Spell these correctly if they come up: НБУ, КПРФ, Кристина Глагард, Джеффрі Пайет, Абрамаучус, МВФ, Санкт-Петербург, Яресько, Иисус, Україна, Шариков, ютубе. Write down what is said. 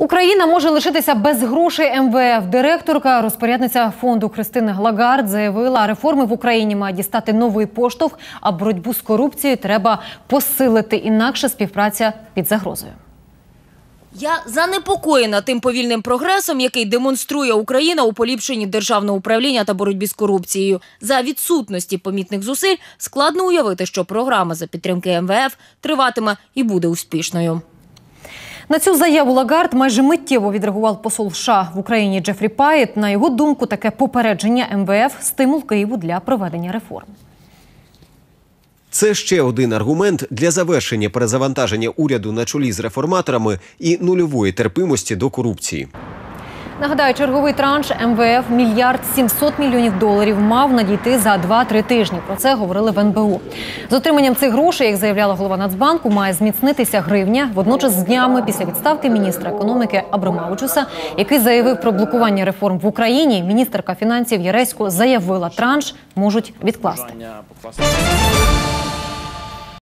Україна може лишитися без грошей МВФ. Директорка, розпорядниця фонду Кристина Глагард заявила, реформи в Україні мають дістати новий поштовх, а боротьбу з корупцією треба посилити, інакше співпраця під загрозою. Я занепокоєна тим повільним прогресом, який демонструє Україна у поліпшенні державного управління та боротьбі з корупцією. За відсутності помітних зусиль складно уявити, що програма за підтримки МВФ триватиме і буде успішною. На цю заяву Лагард майже миттєво відреагував посол США в Україні Джеффрі Пайет. На його думку, таке попередження МВФ – стимул Києву для проведення реформ. Це ще один аргумент для завершення перезавантаження уряду на чолі з реформаторами і нульової терпимості до корупції. Нагадаю, черговий транш МВФ – $1,7 мільярда мав надійти за 2-3 тижні. Про це говорили в НБУ. З отриманням цих грошей, як заявляла голова Нацбанку, має зміцнитися гривня. Водночас з днями після відставки міністра економіки Абрамаучуса, який заявив про блокування реформ в Україні, міністерка фінансів Яресько заявила, транш можуть відкласти.